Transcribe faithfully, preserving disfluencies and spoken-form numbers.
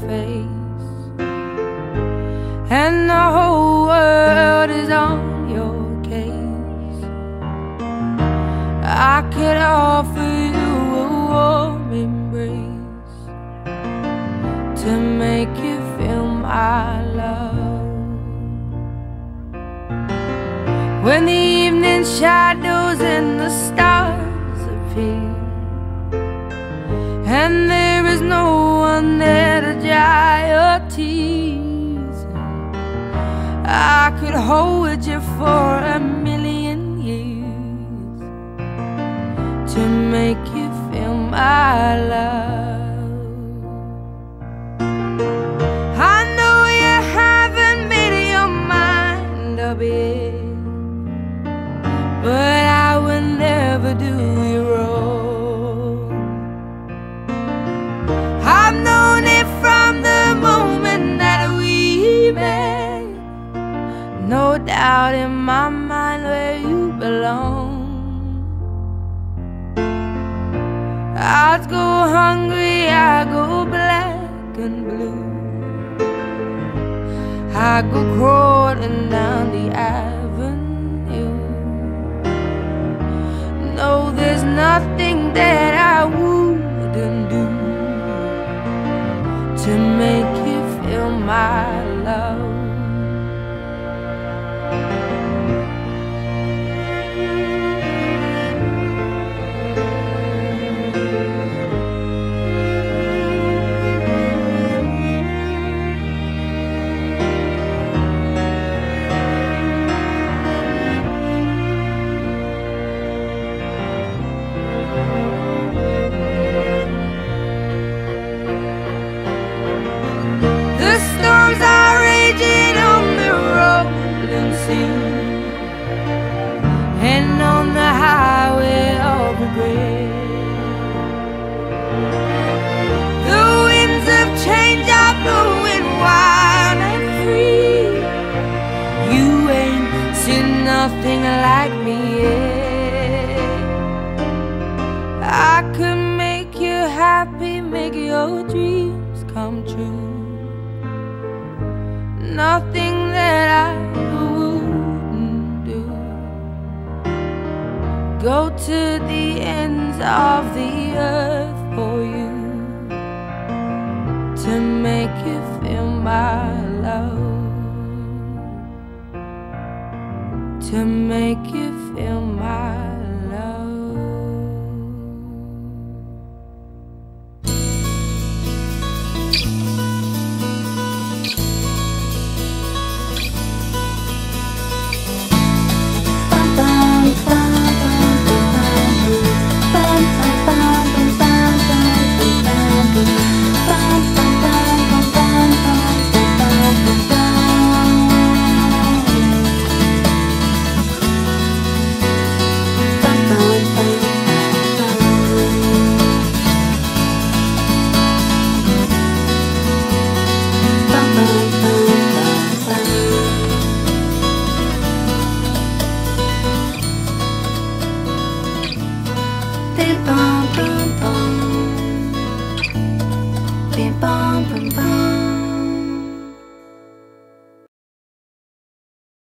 face, and the whole world is on your case. I could offer you a warm embrace to make you feel my love. When the evening shadows and the stars appear, and there is no one there to dry your tears, I could hold you for a million years to make you feel my love. I know you haven't made your mind up yet, but I would never do you wrong. I've known it from the moment that we met, no doubt in my mind where you belong. I'd go hungry, I'd go black and blue, I'd go crawling down the avenue. No, there's nothing that I wouldn't do to make you feel my love. And on the highway of regret, the winds of change are blowing wild and free. You ain't seen nothing like me yet. I could make you happy, make your dreams come true. Nothing that I go to the ends of the earth for you to make you feel my love, to make you feel my love. Bum bum bum.